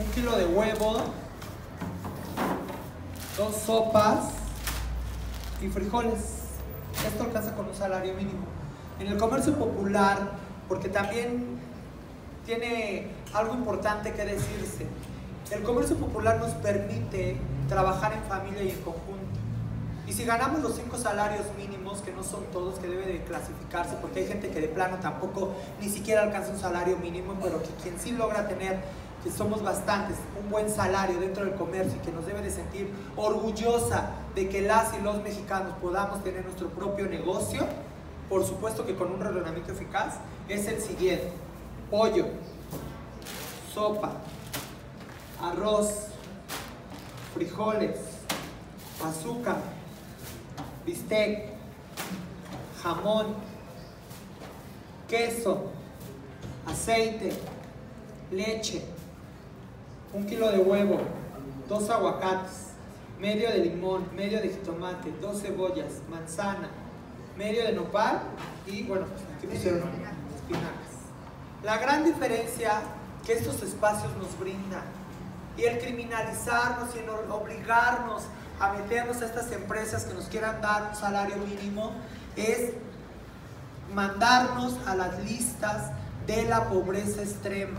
1 kilo de huevo, 2 sopas y frijoles. Esto alcanza con un salario mínimo. En el comercio popular, porque también tiene algo importante que decirse, el comercio popular nos permite trabajar en familia y en conjunto. Y si ganamos los 5 salarios mínimos, que no son todos, que debe de clasificarse, porque hay gente que de plano tampoco ni siquiera alcanza un salario mínimo, pero que quien sí logra tener, que somos bastantes, un buen salario dentro del comercio y que nos debe de sentir orgullosa de que las y los mexicanos podamos tener nuestro propio negocio, por supuesto que con un ordenamiento eficaz, es el siguiente: pollo, sopa, arroz, frijoles, azúcar, bistec, jamón, queso, aceite, leche, 1 kilo de huevo, 2 aguacates, medio de limón, medio de jitomate, 2 cebollas, manzana, medio de nopal y bueno, aquí pusieron espinacas. La gran diferencia que estos espacios nos brindan, y el criminalizarnos y el obligarnos a meternos a estas empresas que nos quieran dar un salario mínimo, es mandarnos a las listas de la pobreza extrema.